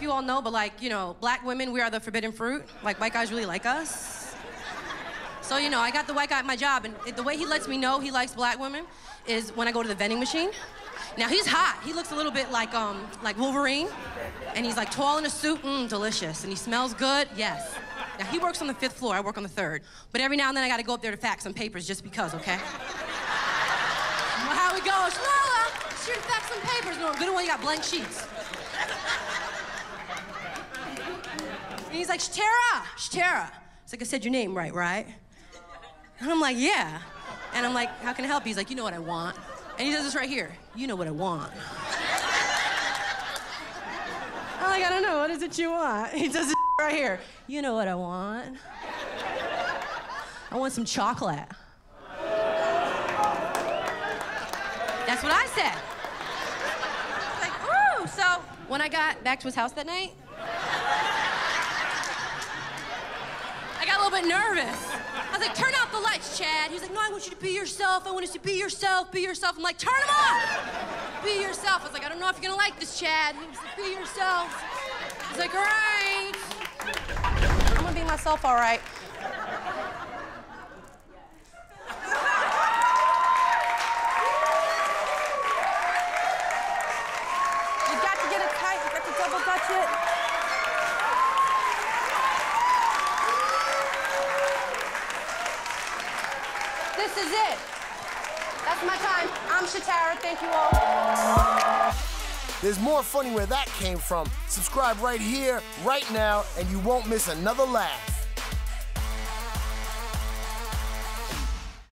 if you all know, but like, you know, black women, we are the forbidden fruit. Like, white guys really like us. So, you know, I got the white guy at my job, and the way he lets me know he likes black women is when I go to the vending machine. Now, he's hot. He looks a little bit like Wolverine, and he's like tall in a suit, delicious, and he smells good, yes. Now, he works on the 5th floor, I work on the 3rd, but every now and then I gotta go up there to fax some papers just because, okay? Well, how it goes, Lola, shoot, fax some papers. No, good one, you got blank sheets. And he's like, Shatara, Shatara. It's like, I said your name right, right? And I'm like, yeah. And I'm like, how can I help you? He's like, you know what I want. And he does this right here. You know what I want. I'm like, I don't know, what is it you want? He does this right here. You know what I want. I want some chocolate. That's what I said. It's like, ooh. So when I got back to his house that night, I got a little bit nervous. I was like, turn off the lights, Chad. He's like, no, I want you to be yourself. I want us to be yourself, be yourself. I'm like, turn them off. Be yourself. I was like, I don't know if you're gonna like this, Chad. He was like, be yourself. I was like, all right. I'm gonna be myself, all right. You got to get it tight. You got to double clutch it. This is it. That's my time. I'm Shatara. Thank you all. There's more funny where that came from. Subscribe right here, right now, and you won't miss another laugh.